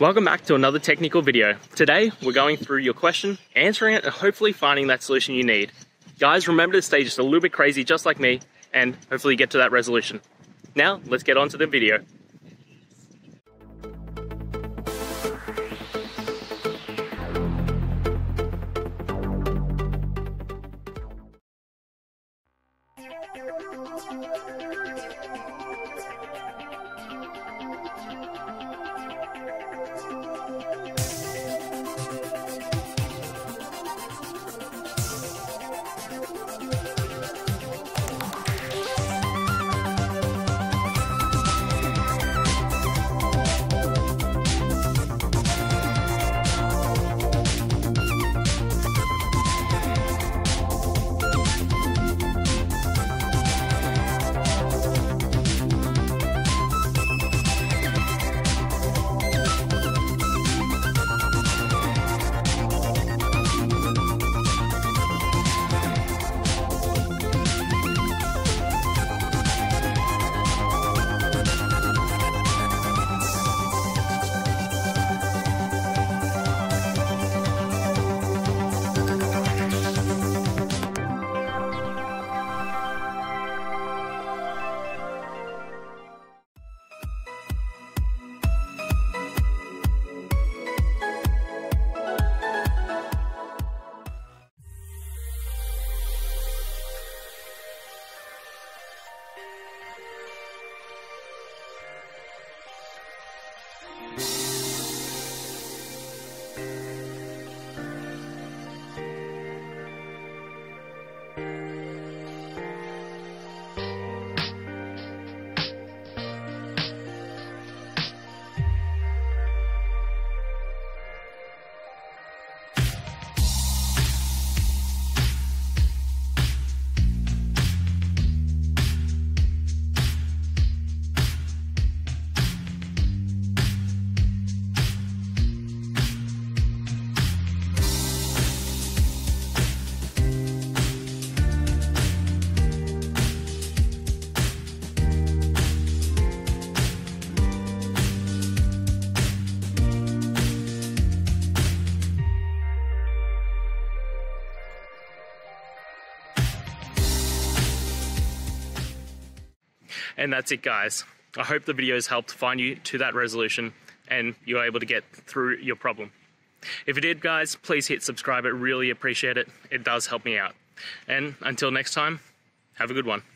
Welcome back to another technical video. Today we're going through your question, answering it, and hopefully finding that solution you need. Guys, remember to stay just a little bit crazy just like me and hopefully get to that resolution. Now let's get on to the video. And that's it, guys. I hope the video has helped find you to that resolution and you're able to get through your problem. If you did, guys, please hit subscribe. I really appreciate it. It does help me out. And until next time, have a good one.